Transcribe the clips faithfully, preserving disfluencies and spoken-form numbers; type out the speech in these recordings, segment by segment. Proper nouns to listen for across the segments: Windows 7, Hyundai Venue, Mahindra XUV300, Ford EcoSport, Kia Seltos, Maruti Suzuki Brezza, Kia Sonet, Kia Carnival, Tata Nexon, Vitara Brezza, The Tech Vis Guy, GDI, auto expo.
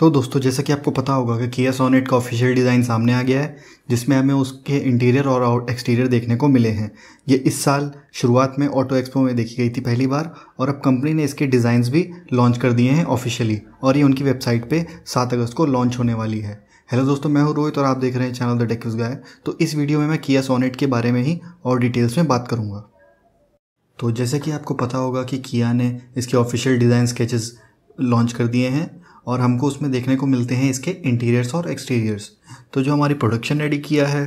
तो दोस्तों जैसा कि आपको पता होगा कि किया सोनेट का ऑफिशियल डिज़ाइन सामने आ गया है, जिसमें हमें उसके इंटीरियर और एक्सटीरियर देखने को मिले हैं। ये इस साल शुरुआत में ऑटो एक्सपो में देखी गई थी पहली बार, और अब कंपनी ने इसके डिज़ाइंस भी लॉन्च कर दिए हैं ऑफिशियली, और ये उनकी वेबसाइट पे सात अगस्त को लॉन्च होने वाली है। हेलो दोस्तों, मैं हूं रोहित और आप देख रहे हैं चैनल द टेक विस गाय। तो इस वीडियो में मैं किया सोनेट के बारे में ही और डिटेल्स में बात करूँगा। तो जैसे कि आपको पता होगा कि किया ने इसके ऑफिशियल डिज़ाइन स्केचेस लॉन्च कर दिए हैं, और हमको उसमें देखने को मिलते हैं इसके इंटीरियर्स और एक्सटीरियर्स। तो जो हमारी प्रोडक्शन रेडी किया है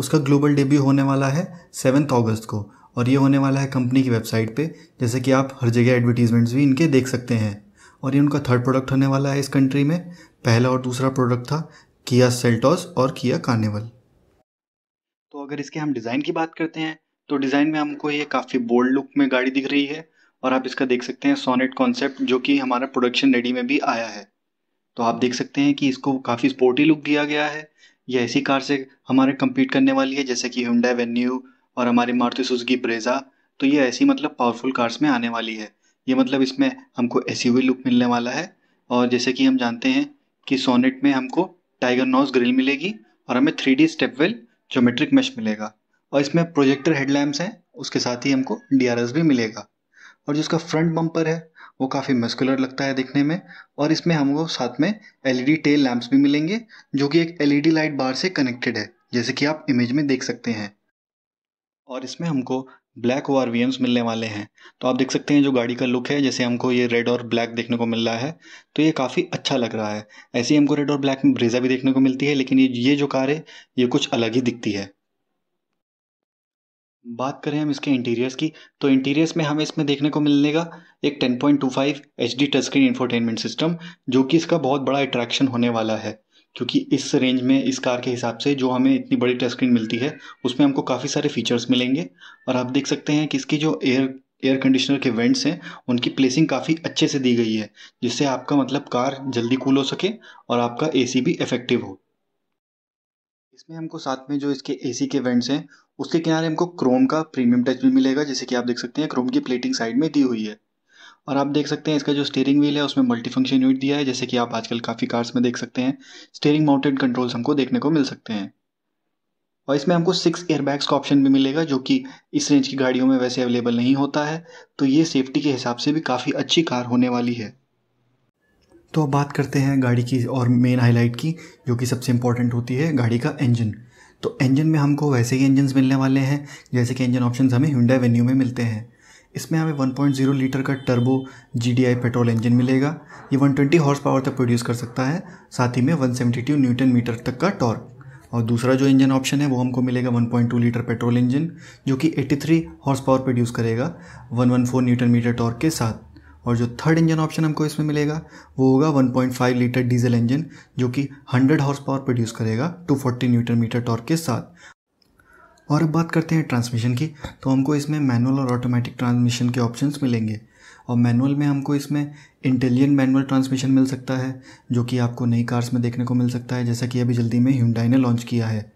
उसका ग्लोबल डेब्यू होने वाला है सेवन्थ अगस्त को, और ये होने वाला है कंपनी की वेबसाइट पे, जैसे कि आप हर जगह एडवर्टीजमेंट्स भी इनके देख सकते हैं। और ये उनका थर्ड प्रोडक्ट होने वाला है इस कंट्री में। पहला और दूसरा प्रोडक्ट था किया सेल्टोस और किया कार्निवल। तो अगर इसके हम डिज़ाइन की बात करते हैं तो डिज़ाइन में हमको ये काफ़ी बोल्ड लुक में गाड़ी दिख रही है, और आप इसका देख सकते हैं सोनेट कॉन्सेप्ट जो कि हमारा प्रोडक्शन रेडी में भी आया है। तो आप देख सकते हैं कि इसको काफ़ी स्पोर्टी लुक दिया गया है। यह ऐसी कार से हमारे कम्पीट करने वाली है जैसे कि Hyundai Venue और हमारी मारुति सुजुकी ब्रेज़ा। तो ये ऐसी मतलब पावरफुल कार्स में आने वाली है। ये मतलब इसमें हमको एसयूवी लुक मिलने वाला है, और जैसे कि हम जानते हैं कि सोनेट में हमको टाइगर नोज ग्रिल मिलेगी और हमें three D stepwell geometric mesh मिलेगा, और इसमें प्रोजेक्टर हेडलैम्प्स हैं, उसके साथ ही हमको डी आर एस भी मिलेगा। और जिसका फ्रंट बम्पर है वो काफ़ी मस्कुलर लगता है देखने में, और इसमें हमको साथ में एलईडी टेल लैंप्स भी मिलेंगे जो कि एक एलईडी लाइट बार से कनेक्टेड है, जैसे कि आप इमेज में देख सकते हैं। और इसमें हमको black O R V Ms मिलने वाले हैं। तो आप देख सकते हैं जो गाड़ी का लुक है, जैसे हमको ये रेड और ब्लैक देखने को मिल रहा है, तो ये काफ़ी अच्छा लग रहा है। ऐसे ही हमको रेड और ब्लैक में ब्रेज़ा भी देखने को मिलती है, लेकिन ये जो कार है ये कुछ अलग ही दिखती है। बात करें हम इसके इंटीरियर्स की, तो इंटीरियर्स में हमें इसमें देखने को मिलेगा एक ten point two five HD touch screen infotainment system, जो कि इसका बहुत बड़ा अट्रैक्शन होने वाला है, क्योंकि इस रेंज में इस कार के हिसाब से जो हमें इतनी बड़ी टच स्क्रीन मिलती है उसमें हमको काफ़ी सारे फीचर्स मिलेंगे। और आप देख सकते हैं कि इसकी जो एयर एयर कंडीशनर के वेंट्स हैं उनकी प्लेसिंग काफ़ी अच्छे से दी गई है, जिससे आपका मतलब कार जल्दी कूल हो सके और आपका ए सी भी इफेक्टिव हो। इसमें हमको साथ में जो इसके ए सी के वेंट्स हैं उसके किनारे हमको क्रोम का प्रीमियम टच भी मिलेगा, जैसे कि आप देख सकते हैं क्रोम की प्लेटिंग साइड में दी हुई है। और आप देख सकते हैं इसका जो स्टीयरिंग व्हील है उसमें मल्टी फंक्शन यूनिट दिया है, जैसे कि आप आजकल काफ़ी कार्स में देख सकते हैं। स्टीयरिंग माउंटेड कंट्रोल्स हमको देखने को मिल सकते हैं, और इसमें हमको सिक्स एयरबैग्स का ऑप्शन भी मिलेगा जो कि इस रेंज की गाड़ियों में वैसे अवेलेबल नहीं होता है। तो ये सेफ्टी के हिसाब से भी काफ़ी अच्छी कार होने वाली है। तो अब बात करते हैं गाड़ी की और मेन हाईलाइट की, जो कि सबसे इम्पॉर्टेंट होती है, गाड़ी का इंजन। तो इंजन में हमको वैसे ही इंजन्स मिलने वाले हैं जैसे कि इंजन ऑप्शंस हमें Hyundai Venue में मिलते हैं। इसमें हमें वन पॉइंट ज़ीरो लीटर का turbo G D I petrol engine मिलेगा। ये वन ट्वेंटी हॉर्स पावर तक प्रोड्यूस कर सकता है, साथ ही में one seventy two newton metre तक का टॉर्क। और दूसरा जो इंजन ऑप्शन है वो हमको मिलेगा one point two litre petrol engine, जो कि तिरासी हॉर्स पावर प्रोड्यूस करेगा one hundred fourteen newton metre torque के साथ। और जो थर्ड इंजन ऑप्शन हमको इसमें मिलेगा वो होगा one point five litre diesel engine, जो कि हंड्रेड हॉर्स पावर प्रोड्यूस करेगा two forty newton metre torque के साथ। और अब बात करते हैं ट्रांसमिशन की, तो हमको इसमें मैनुअल और ऑटोमेटिक ट्रांसमिशन के ऑप्शंस मिलेंगे। और मैनुअल में हमको इसमें इंटेलिजेंट मैनुअल ट्रांसमिशन मिल सकता है, जो कि आपको नई कार्स में देखने को मिल सकता है, जैसा कि अभी जल्दी में Hyundai ने लॉन्च किया है।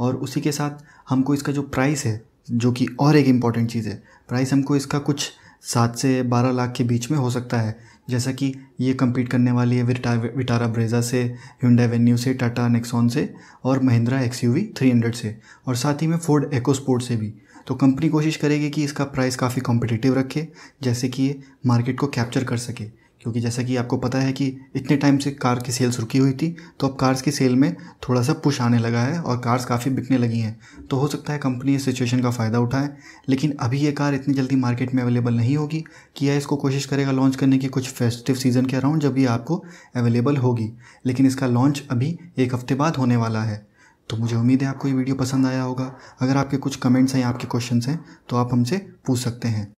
और उसी के साथ हमको इसका जो प्राइस है, जो कि और एक इम्पॉर्टेंट चीज़ है, प्राइस हमको इसका कुछ सात से बारह लाख के बीच में हो सकता है, जैसा कि ये कम्पीट करने वाली है विटारा ब्रेज़ा से, Hyundai Venue से, टाटा नेक्सॉन से और Mahindra X U V three hundred से, और साथ ही में फोर्ड एकोस्पोर्ट से भी। तो कंपनी कोशिश करेगी कि इसका प्राइस काफ़ी कॉम्पिटिटिव रखे, जैसे कि ये मार्केट को कैप्चर कर सके, क्योंकि जैसा कि आपको पता है कि इतने टाइम से कार की सेल्स रुकी हुई थी, तो अब कार्स की सेल में थोड़ा सा पुश आने लगा है और कार्स काफ़ी बिकने लगी हैं। तो हो सकता है कंपनी इस सिचुएशन का फ़ायदा उठाए, लेकिन अभी ये कार इतनी जल्दी मार्केट में अवेलेबल नहीं होगी। किया इसको कोशिश करेगा लॉन्च करने की कुछ फेस्टिव सीज़न के अराउंड, जब ये आपको अवेलेबल होगी, लेकिन इसका लॉन्च अभी एक हफ्ते बाद होने वाला है। तो मुझे उम्मीद है आपको ये वीडियो पसंद आया होगा। अगर आपके कुछ कमेंट्स हैं, आपके क्वेश्चन हैं, तो आप हमसे पूछ सकते हैं।